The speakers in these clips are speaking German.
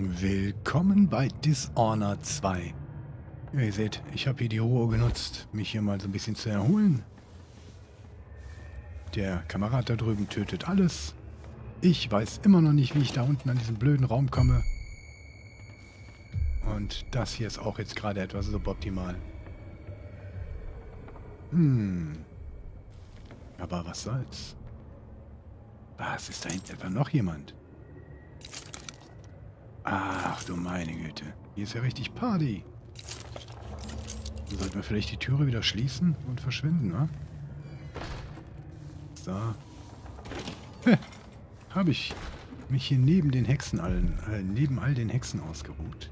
Willkommen bei Dishonored 2. Ja, ihr seht, ich habe hier die Ruhe genutzt, mich hier mal so ein bisschen zu erholen. Der Kamerad da drüben tötet alles. Ich weiß immer noch nicht, wie ich da unten an diesen blöden Raum komme. Und das hier ist auch jetzt gerade etwas suboptimal. Aber was soll's? Was, ist da hinten etwa noch jemand? Ach du meine Güte. Hier ist ja richtig Party. Sollten wir vielleicht die Türe wieder schließen und verschwinden, ne? So. Habe ich mich hier neben den Hexen allen, neben all den Hexen ausgeruht.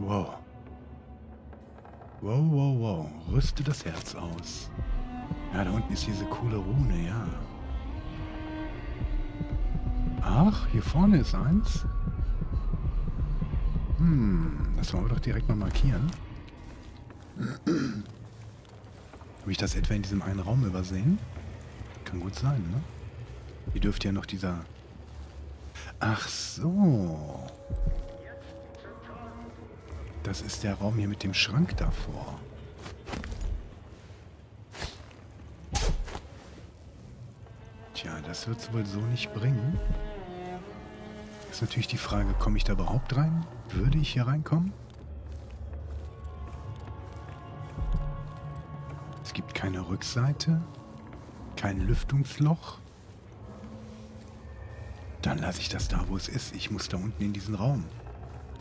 Wow. Wow, wow, wow. Rüste das Herz aus. Ja, da unten ist diese coole Rune, ja. Ach, hier vorne ist eins. Das wollen wir doch direkt mal markieren. Habe ich das etwa in diesem einen Raum übersehen? Kann gut sein, ne? Hier dürfte ja noch dieser... Ach so. Das ist der Raum hier mit dem Schrank davor. Tja, das wird es wohl so nicht bringen. Ist natürlich die Frage, komme ich da überhaupt rein? Würde ich hier reinkommen? Es gibt keine Rückseite, kein Lüftungsloch. Dann lasse ich das da, wo es ist. Ich muss da unten in diesen Raum,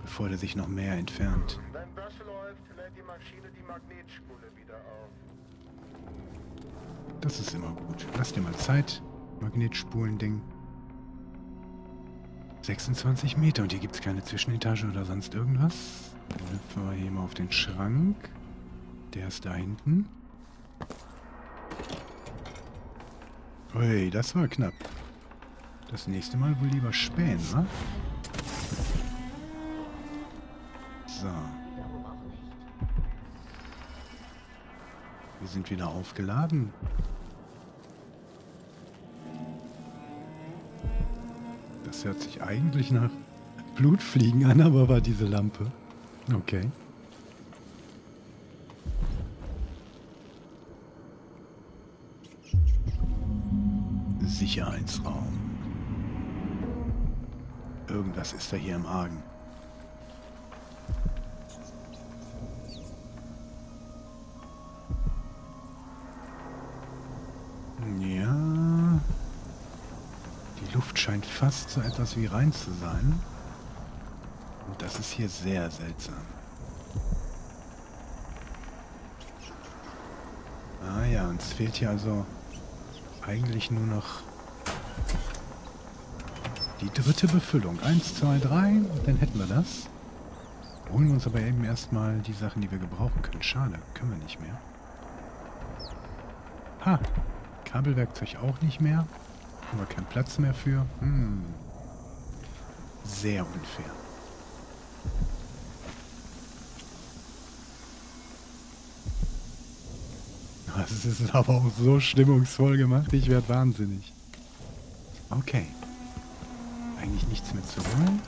bevor der sich noch mehr entfernt. Wenn das läuft, lädt die Maschine die Magnetspule wieder auf. Das ist immer gut. Lass dir mal Zeit, Magnetspulending. 26 Meter und hier gibt es keine Zwischenetage oder sonst irgendwas. Dann hüpfen wir hier mal auf den Schrank. Der ist da hinten. Ui, das war knapp. Das nächste Mal wohl lieber spähen, ne? So. Wir sind wieder aufgeladen. Das hört sich eigentlich nach Blutfliegen an, aber war diese Lampe. Okay. Sicherheitsraum. Irgendwas ist da hier im Argen. Scheint fast so etwas wie rein zu sein. Und das ist hier sehr seltsam. Ah ja, uns fehlt hier also eigentlich nur noch die dritte Befüllung. 1, 2, 3, und dann hätten wir das. Holen wir uns aber eben erstmal die Sachen, die wir gebrauchen können. Schade, können wir nicht mehr. Ha! Kabelwerkzeug auch nicht mehr. Haben wir keinen Platz mehr für. Sehr unfair. Das ist aber auch so stimmungsvoll gemacht. Ich werde wahnsinnig. Okay. Eigentlich nichts mehr zu holen.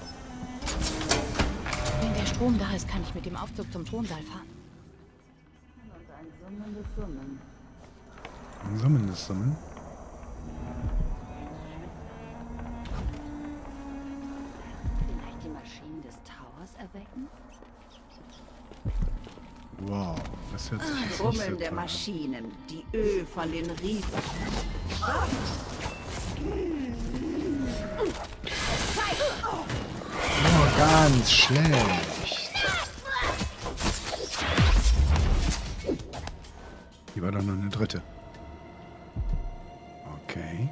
Wenn der Strom da ist, kann ich mit dem Aufzug zum Thronsaal fahren. Und ein summendes Summen. Ein summendes Summen? Erwecken? Wow, das hört sich nicht so toll an. Der Maschinen, die Öl von den Riefen. Oh, ganz schlecht. Hier war doch noch eine dritte. Okay.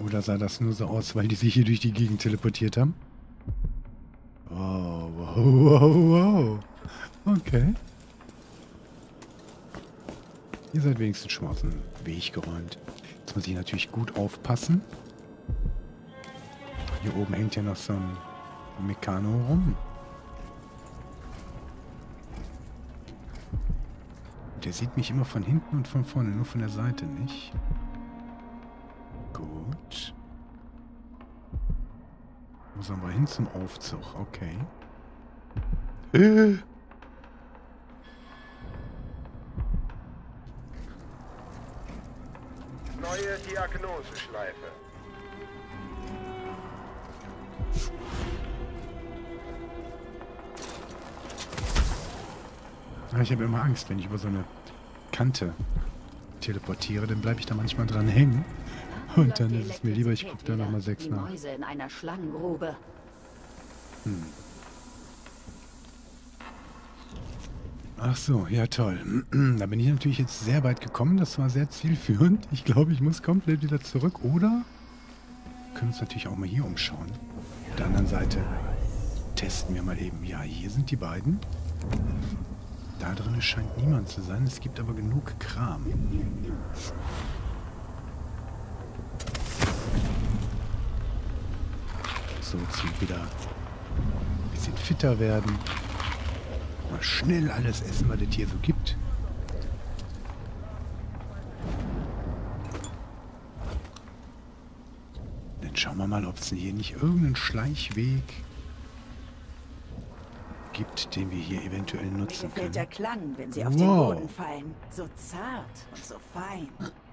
Oder sah das nur so aus, weil die sich hier durch die Gegend teleportiert haben? Wow, wow, wow, wow. Okay. Ihr seid wenigstens schon mal aus dem Weg geräumt. Jetzt muss ich natürlich gut aufpassen. Hier oben hängt ja noch so ein Mekano rum. Der sieht mich immer von hinten und von vorne, nur von der Seite nicht. Gut. Wo sollen wir hin? Zum Aufzug, okay. Neue Diagnoseschleife. Ich habe immer Angst, wenn ich über so eine Kante teleportiere, dann bleibe ich da manchmal dran hängen. Und dann ist es mir lieber, ich gucke da nochmal 6 nach. In einer Schlangengrube. Ach so, ja toll. Da bin ich natürlich jetzt sehr weit gekommen. Das war sehr zielführend. Ich glaube, ich muss komplett wieder zurück, oder? Wir können uns natürlich auch mal hier umschauen. Auf der anderen Seite testen wir mal eben. Ja, hier sind die beiden. Da drin scheint niemand zu sein. Es gibt aber genug Kram. So, zum wieder ein bisschen fitter werden. Mal schnell alles essen, was es hier so gibt. Dann schauen wir mal, ob es hier nicht irgendeinen Schleichweg gibt, den wir hier eventuell nutzen können. Der Klang, wenn sie auf den Boden fallen. So zart und so fein.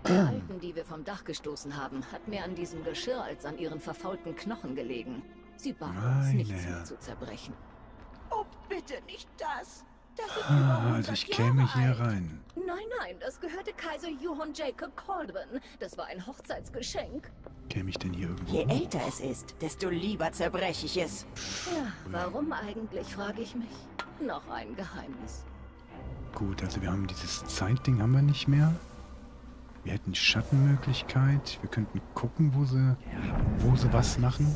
Die Alten, die wir vom Dach gestoßen haben, hat mehr an diesem Geschirr als an ihren verfaulten Knochen gelegen. Sie baten uns, nichts mehr zu zerbrechen. Oh, bitte nicht das. Das ist also ich käme hier rein. Nein, nein, das gehörte Kaiser Johann Jacob Kaldwin. Das war ein Hochzeitsgeschenk. Käme ich denn hier irgendwo? Je älter es ist, desto lieber zerbreche ich es. Ja, warum eigentlich, frage ich mich. Noch ein Geheimnis. Gut, also wir haben dieses Zeitding haben wir nicht mehr. Wir hätten Schattenmöglichkeit. Wir könnten gucken, wo sie was machen.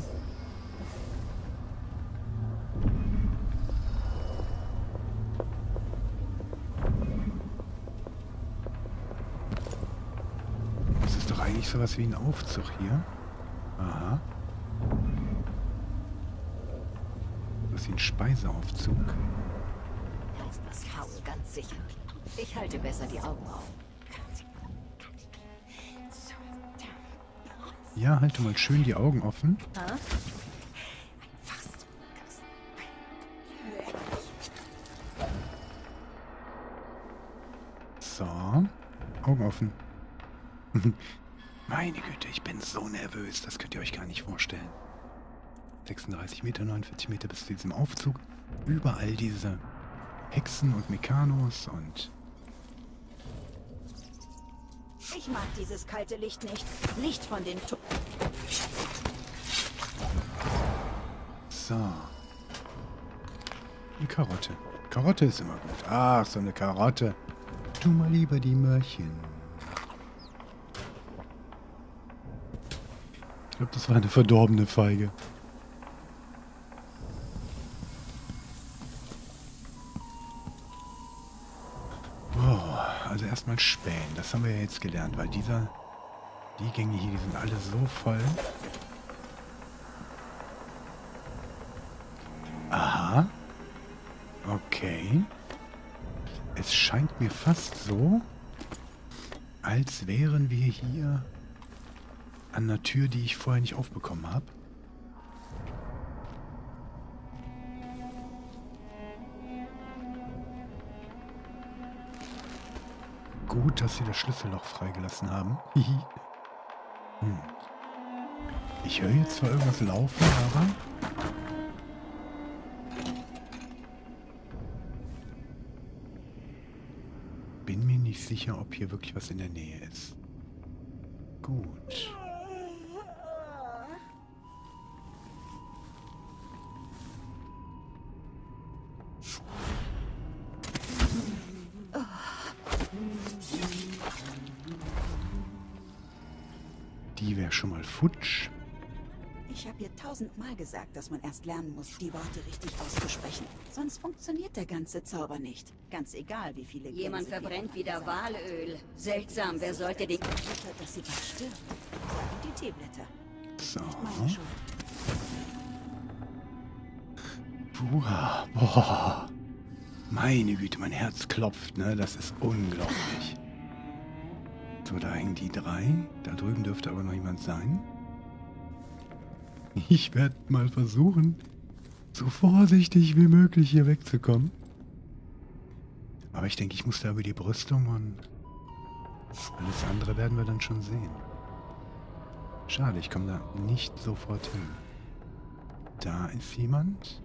Eigentlich sowas wie ein Aufzug hier. Aha. Das ist ein Speiseaufzug. Da ist das Faul ganz sicher. Ich halte besser die Augen auf. Ja, halte mal schön die Augen offen. Ha? So. Augen offen. Meine Güte, ich bin so nervös, das könnt ihr euch gar nicht vorstellen. 36 Meter, 49 Meter bis zu diesem Aufzug. Überall diese Hexen und Mekanos und... Ich mag dieses kalte Licht nicht. Licht von den... So. Eine Karotte. Karotte ist immer gut. Ach, so eine Karotte. Tu mal lieber die Möhrchen. Ich glaube, das war eine verdorbene Feige. Oh, also erstmal spähen. Das haben wir ja jetzt gelernt, weil die Gänge hier, die sind alle so voll. Aha. Okay. Es scheint mir fast so, als wären wir hier... an der Tür, die ich vorher nicht aufbekommen habe. Gut, dass sie das Schlüsselloch freigelassen haben. Ich höre jetzt zwar irgendwas laufen, aber... bin mir nicht sicher, ob hier wirklich was in der Nähe ist. Gut. Die wäre schon mal futsch. Ich habe ihr 1000-mal gesagt, dass man erst lernen muss, die Worte richtig auszusprechen. Sonst funktioniert der ganze Zauber nicht. Ganz egal, wie viele... Jemand verbrennt wieder Walöl. Seltsam, wer sollte den... dass sie bald stirbt. Die Teeblätter. So. Boah. Meine Güte, mein Herz klopft, ne? Das ist unglaublich. So, da hängen die drei. Da drüben dürfte aber noch jemand sein. Ich werde mal versuchen, so vorsichtig wie möglich hier wegzukommen. Aber ich denke, ich muss da über die Brüstung und alles andere werden wir dann schon sehen. Schade, ich komme da nicht sofort hin. Da ist jemand.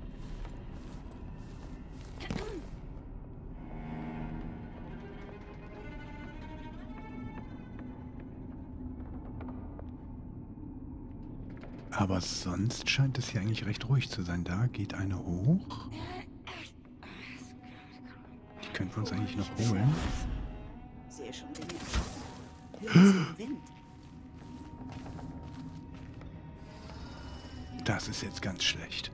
Aber sonst scheint es hier eigentlich recht ruhig zu sein. Da geht eine hoch. Die könnten wir uns eigentlich noch holen. Das ist jetzt ganz schlecht.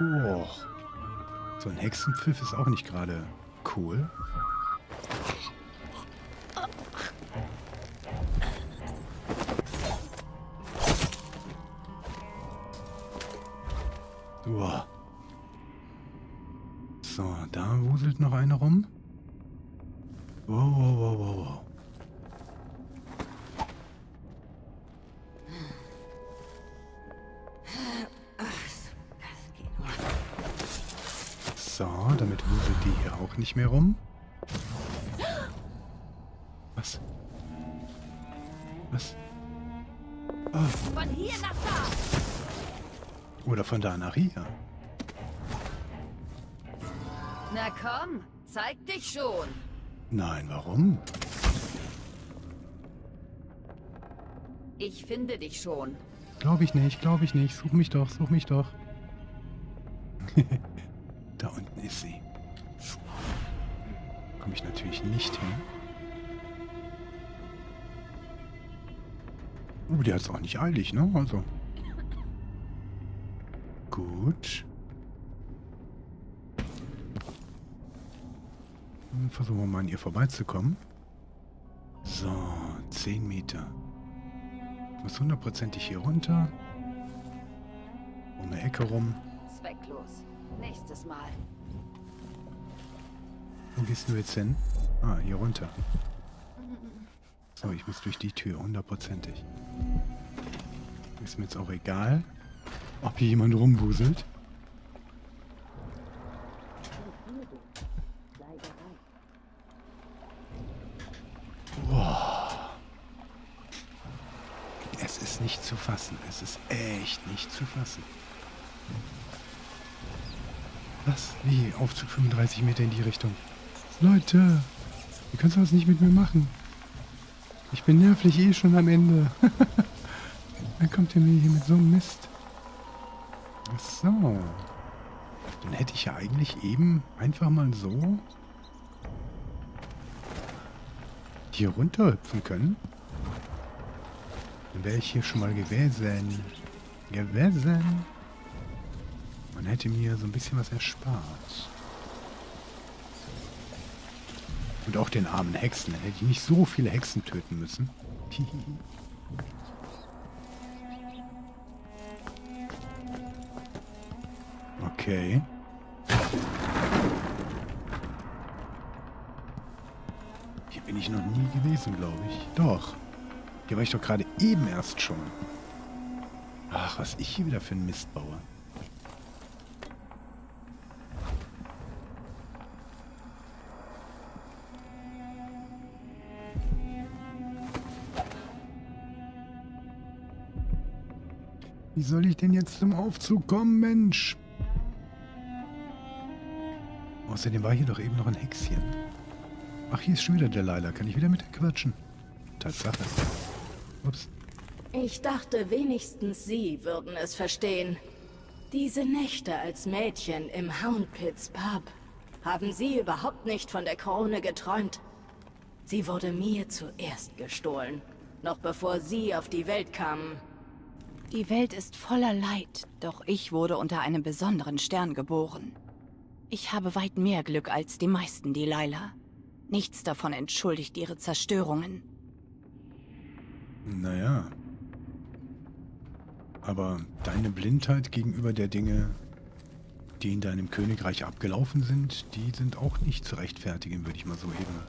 Oh. So ein Hexenpfiff ist auch nicht gerade cool. So, da wuselt noch eine rum. Wow, wow, wow, wow, wow. So, damit wuselt die hier auch nicht mehr rum. Was? Was? Oh. Von hier nach da! Oder von da nach hier. Na komm, zeig dich schon. Nein, warum? Ich finde dich schon. Glaube ich nicht, glaube ich nicht. Such mich doch, such mich doch. Da unten ist sie. Komme ich natürlich nicht hin. Die hat es auch nicht eilig, ne? Also. Gut. Versuchen wir mal an ihr vorbeizukommen. So, 10 Meter. Ich muss hundertprozentig hier runter. Um eine Ecke rum. Zwecklos. Nächstes Mal. Wo gehst du jetzt hin? Ah, hier runter. So, ich muss durch die Tür, hundertprozentig. Ist mir jetzt auch egal, ob hier jemand rumwuselt. Nicht zu fassen. Es ist echt nicht zu fassen. Was? Wie? Aufzug 35 Meter in die Richtung. Leute, ihr könnt sowas nicht mit mir machen. Ich bin nervlich eh schon am Ende. Dann kommt ihr mir hier mit so einem Mist. Ach so. Dann hätte ich ja eigentlich eben einfach mal so hier runter hüpfen können. Dann wäre ich hier schon mal gewesen. Man hätte mir so ein bisschen was erspart. Und auch den armen Hexen. Dann hätte ich nicht so viele Hexen töten müssen. Okay. Hier bin ich noch nie gewesen, glaube ich. Doch. Hier war ich doch gerade eben erst schon. Ach, was ich hier wieder für einen Mist baue. Wie soll ich denn jetzt zum Aufzug kommen, Mensch? Außerdem war hier doch eben noch ein Hexchen. Ach, hier ist schon wieder Delilah. Kann ich wieder mit der quatschen? Tatsache. Ups. Ich dachte, wenigstens Sie würden es verstehen. Diese Nächte als Mädchen im Hound Pits Pub haben Sie überhaupt nicht von der Krone geträumt. Sie wurde mir zuerst gestohlen, noch bevor Sie auf die Welt kamen. Die Welt ist voller Leid, doch ich wurde unter einem besonderen Stern geboren. Ich habe weit mehr Glück als die meisten, Delilah. Nichts davon entschuldigt Ihre Zerstörungen. Naja. Aber deine Blindheit gegenüber der Dinge, die in deinem Königreich abgelaufen sind, die sind auch nicht zu rechtfertigen, würde ich mal so eben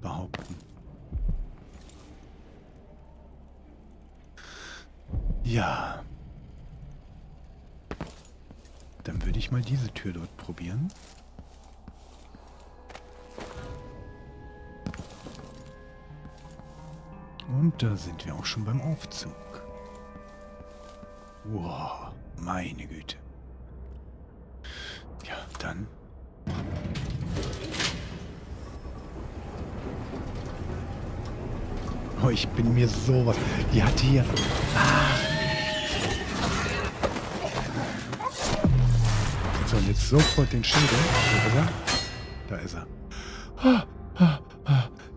behaupten. Ja. Dann würde ich mal diese Tür dort probieren. Und da sind wir auch schon beim Aufzug. Wow, meine Güte. Ja, dann. Oh, ich bin mir sowas. Die hat hier. Ah. So, und jetzt sofort den Schädel. Da ist er. Da ist er.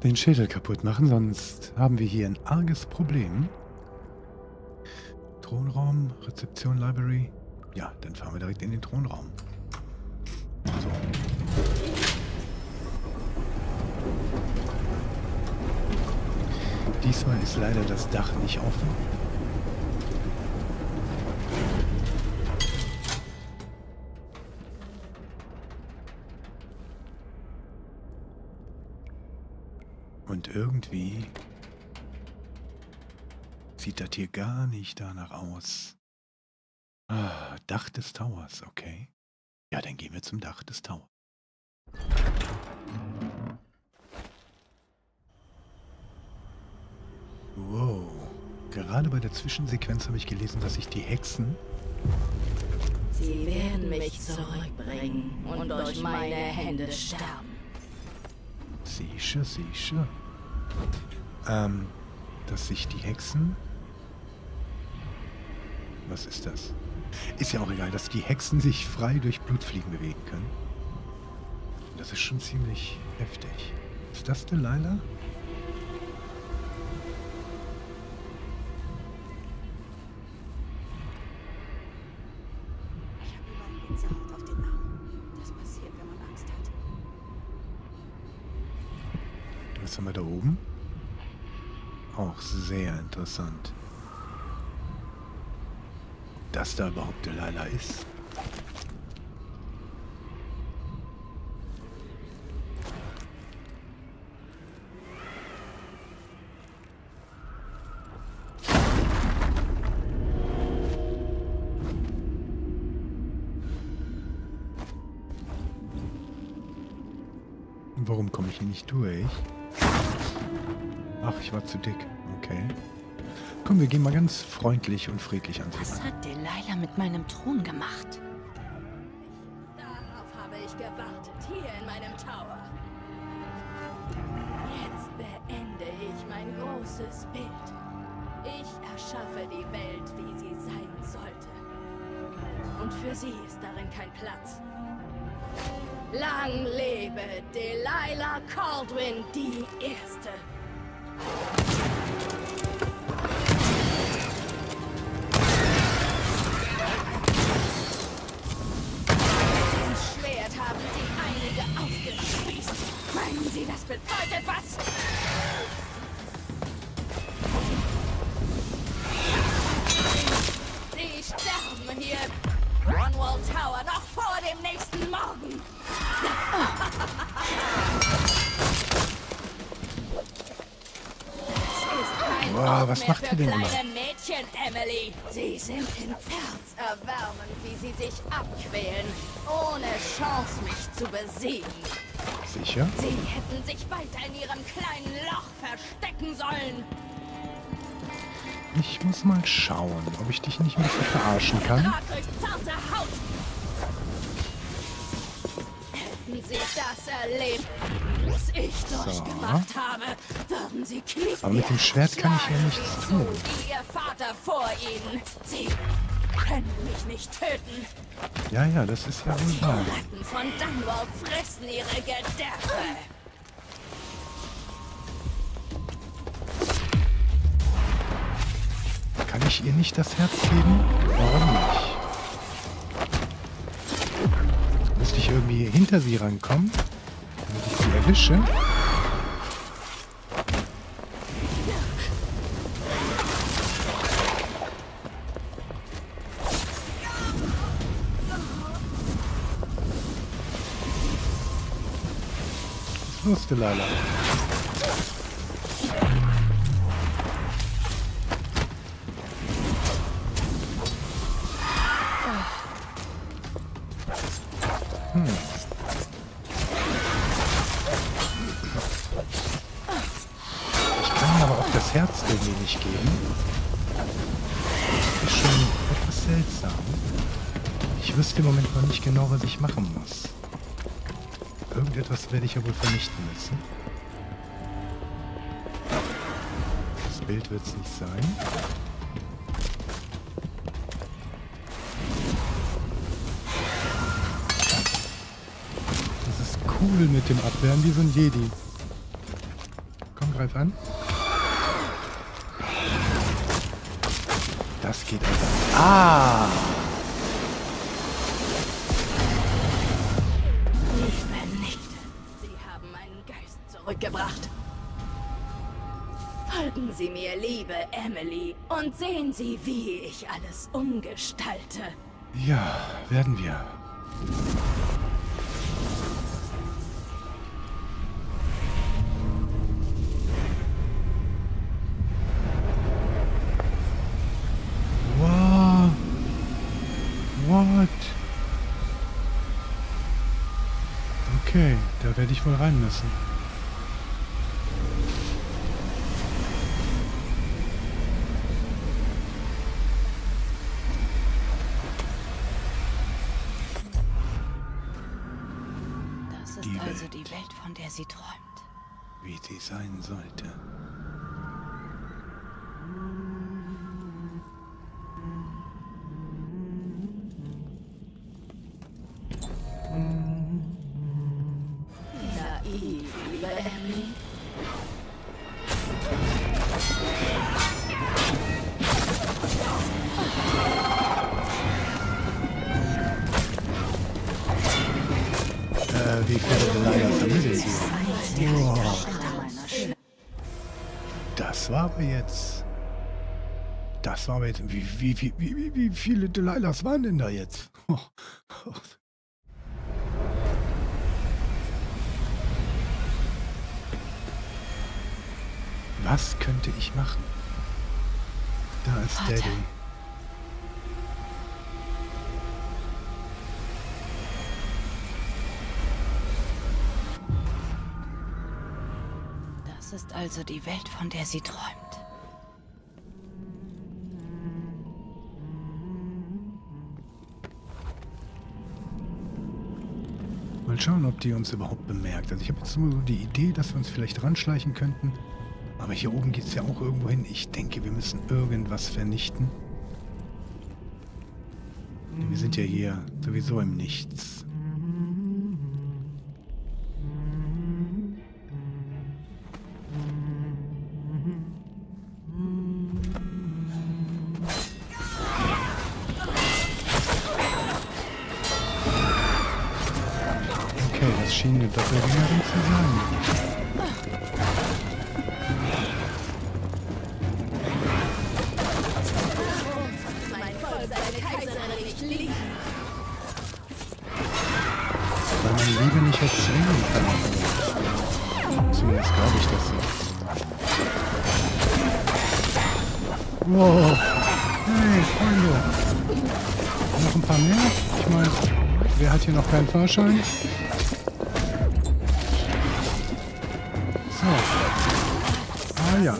Den Schädel kaputt machen, sonst haben wir hier ein arges Problem. Thronraum, Rezeption, Library. Ja, dann fahren wir direkt in den Thronraum. So. Diesmal ist leider das Dach nicht offen. Und irgendwie sieht das hier gar nicht danach aus. Ah, Dach des Towers, okay. Ja, dann gehen wir zum Dach des Towers. Wow. Gerade bei der Zwischensequenz habe ich gelesen, dass sich die Hexen... Sie werden mich zurückbringen und durch meine Hände sterben. Sicher, sicher. Dass sich die Hexen... Was ist das? Ist ja auch egal, dass die Hexen sich frei durch Blutfliegen bewegen können. Das ist schon ziemlich heftig. Ist das Delilah? Da oben. Auch sehr interessant. Dass da überhaupt Delilah ist. Warum komme ich hier nicht durch? Ach, ich war zu dick. Okay. Komm, wir gehen mal ganz freundlich und friedlich an sie ran. Was hat Delilah mit meinem Thron gemacht? Darauf habe ich gewartet, hier in meinem Tower. Jetzt beende ich mein großes Bild. Ich erschaffe die Welt, wie sie sein sollte. Und für sie ist darin kein Platz. Lang lebe Delilah Kaldwin, die Erste. Bedeutet was? Sie sterben hier. Ronwell Tower noch vor dem nächsten Morgen. Wow, was macht ihr denn immer? Mädchen, Emily. Sie sind in Herzerwärmen, wie sie sich abquälen, ohne Chance, mich zu besiegen. Sicher? Sie hätten sich weiter in ihrem kleinen Loch verstecken sollen. Ich muss mal schauen, ob ich dich nicht mehr verarschen kann. Durch zarte Haut. Hätten Sie das erlebt, was ich durchgemacht habe, würden Sie knicken. Aber mit dem Schwert kann ich ja nichts tun. Wie Ihr Vater vor Ihnen. Sie können mich nicht töten. Ja, ja, das ist ja wohl wahr. Die Ratten von Dunwall fressen ihre Gedärme. Kann ich ihr nicht das Herz geben? Warum nicht? Müsste ich irgendwie hinter sie rankommen, damit ich sie erwische? Los, Delilah. Ich kann aber auch das Herz irgendwie nicht geben. Das ist schon etwas seltsam. Ich wüsste im Moment noch nicht genau, was ich machen muss. Irgendetwas werde ich ja wohl vernichten müssen. Das Bild wird es nicht sein. Das ist cool mit dem Abwehren wie so ein Jedi. Komm, greif an. Das geht einfach. Ah! Gebracht. Folgen Sie mir, liebe Emily, und sehen Sie, wie ich alles umgestalte. Ja, werden wir. Wow. What? Okay, da werde ich wohl rein müssen. Sie träumt. Wie sie sein sollte. Naiv, liebe Emily. Wie viele Delilah Familie hier? Wow. Das war aber jetzt. Das war aber jetzt. Wie viele Delilahs waren denn da jetzt? Was könnte ich machen? Da ist Daddy. Das ist also die Welt, von der sie träumt. Mal schauen, ob die uns überhaupt bemerkt. Also ich habe jetzt nur so die Idee, dass wir uns vielleicht ranschleichen könnten. Aber hier oben geht es ja auch irgendwo hin. Ich denke, wir müssen irgendwas vernichten. Wir sind ja hier sowieso im Nichts. Schien eine Doppelgängerin zu sein. Mein Volk, seine Kaiserin nicht lieben. Weil man Liebe nicht erzwingen kann. Zumindest glaube ich das nicht. Wow. Hey, Freunde. Noch ein paar mehr? Ich meine, wer hat hier noch keinen Fahrschein? Ah ja.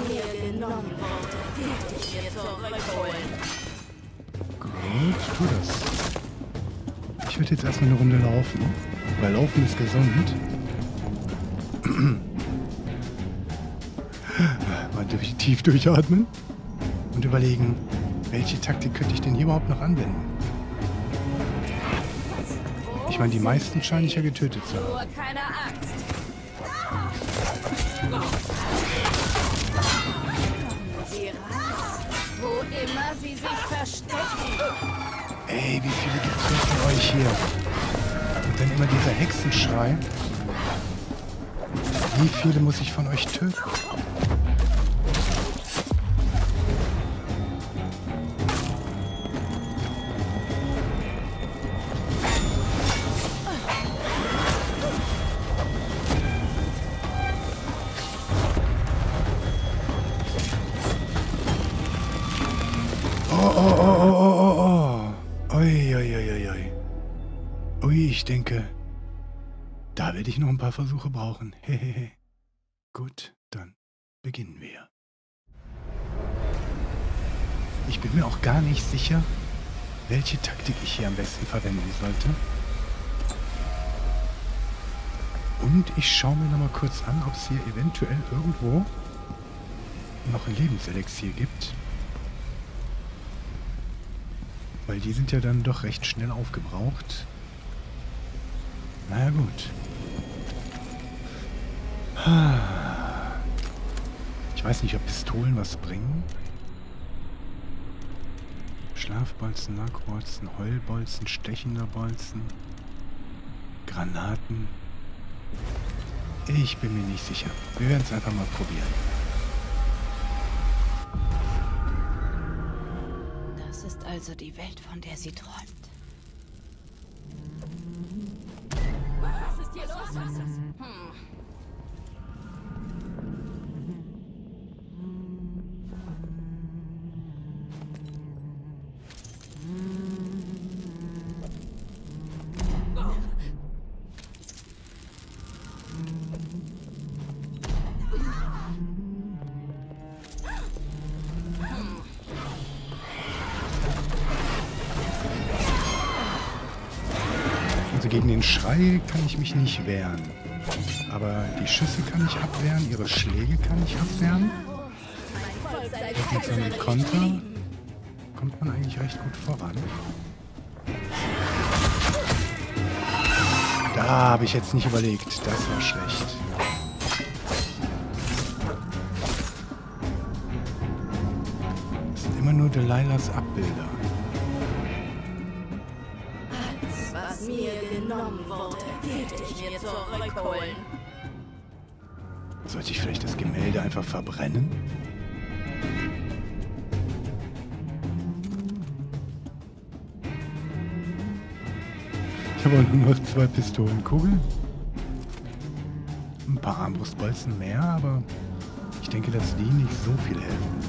Gut, tu das. Ich würde jetzt erstmal eine Runde laufen, weil Laufen ist gesund. Mal tief durchatmen und überlegen, welche Taktik könnte ich denn hier überhaupt noch anwenden? Ich meine, die meisten scheine ich ja getötet zu haben. Sie sich verstecken. Ey, wie viele gibt's denn von euch hier? Und dann immer dieser Hexenschrei. Wie viele muss ich von euch töten? denke, da werde ich noch ein paar Versuche brauchen. Hehehe. Gut, dann beginnen wir. Ich bin mir auch gar nicht sicher, welche Taktik ich hier am besten verwenden sollte. Und ich schaue mir nochmal kurz an, ob es hier eventuell irgendwo noch ein Lebenselixier gibt. Weil die sind ja dann doch recht schnell aufgebraucht. Naja, gut. Ich weiß nicht, ob Pistolen was bringen. Schlafbolzen, Nacktbolzen, Heulbolzen, stechender Bolzen, Granaten. Ich bin mir nicht sicher. Wir werden es einfach mal probieren. Das ist also die Welt, von der sie träumt. Was ist hier los? Was ist das? Gegen den Schrei kann ich mich nicht wehren. Aber die Schüsse kann ich abwehren, ihre Schläge kann ich abwehren. Und mit so einem Konter kommt man eigentlich recht gut voran. Da habe ich jetzt nicht überlegt. Das war schlecht. Das sind immer nur Delilahs Abbilder. Sollte ich vielleicht das Gemälde einfach verbrennen? Ich habe nur noch 2 Pistolenkugeln. Ein paar Armbrustbolzen mehr, aber ich denke, dass die nicht so viel helfen.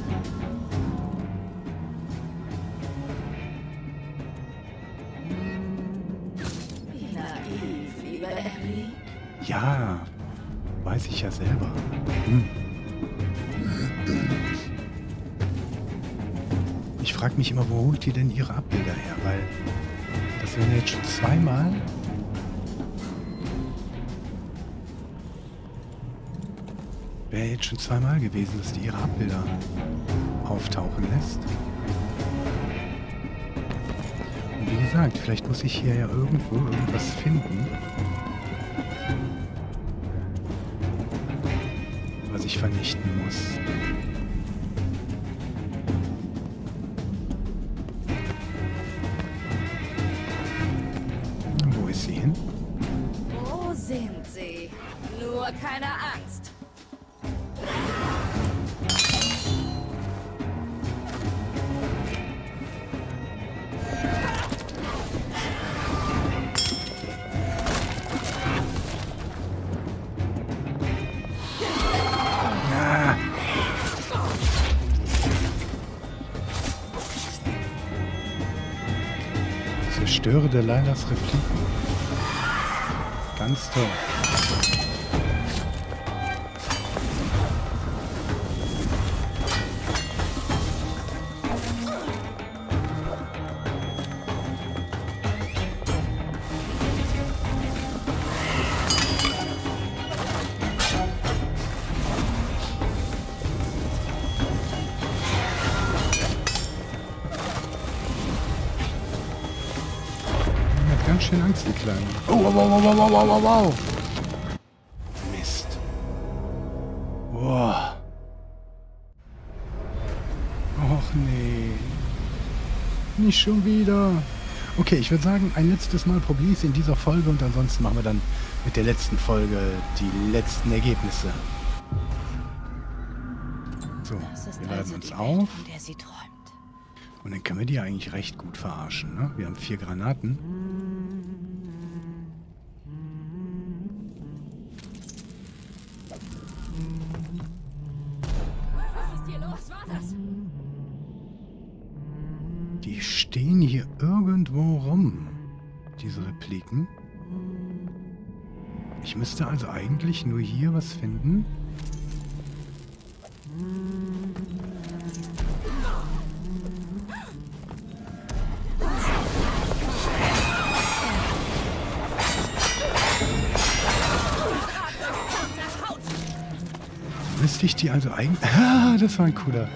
Ja, weiß ich ja selber. Ich frage mich immer, wo holt die denn ihre Abbilder her? Weil das wären jetzt schon zweimal. Wäre jetzt schon zweimal gewesen, dass die ihre Abbilder auftauchen lässt. Und wie gesagt, vielleicht muss ich hier ja irgendwo irgendwas finden, was ich vernichten muss. Wo ist sie hin? Wo sind sie? Nur keine Angst. Störe Delilahs Repliken. Ganz toll. Schön Angst, die Kleinen. Oh, wow, wow, wow, wow, wow, wow. Mist. Wow. Och nee. Nicht schon wieder. Okay, ich würde sagen, ein letztes Mal probiere ich es in dieser Folge und ansonsten machen wir dann mit der letzten Folge die letzten Ergebnisse. So, wir laden uns auf. Und dann können wir die eigentlich recht gut verarschen, ne? Wir haben 4 Granaten. Was ist hier los? Was war das? Die stehen hier irgendwo rum, diese Repliken. Ich müsste also eigentlich nur hier was finden. Müsste ich die also eigentlich... Ah, das war ein cooler.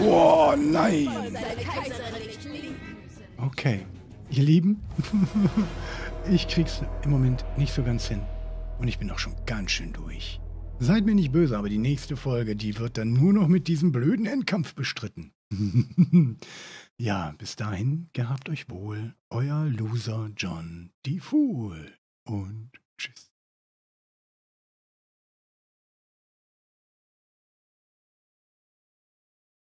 Oh, nein! Okay. Ihr Lieben, ich krieg's im Moment nicht so ganz hin. Und ich bin auch schon ganz schön durch. Seid mir nicht böse, aber die nächste Folge, die wird dann nur noch mit diesem blöden Endkampf bestritten. Ja, bis dahin, gehabt euch wohl. Euer Loser John Difool. Und tschüss.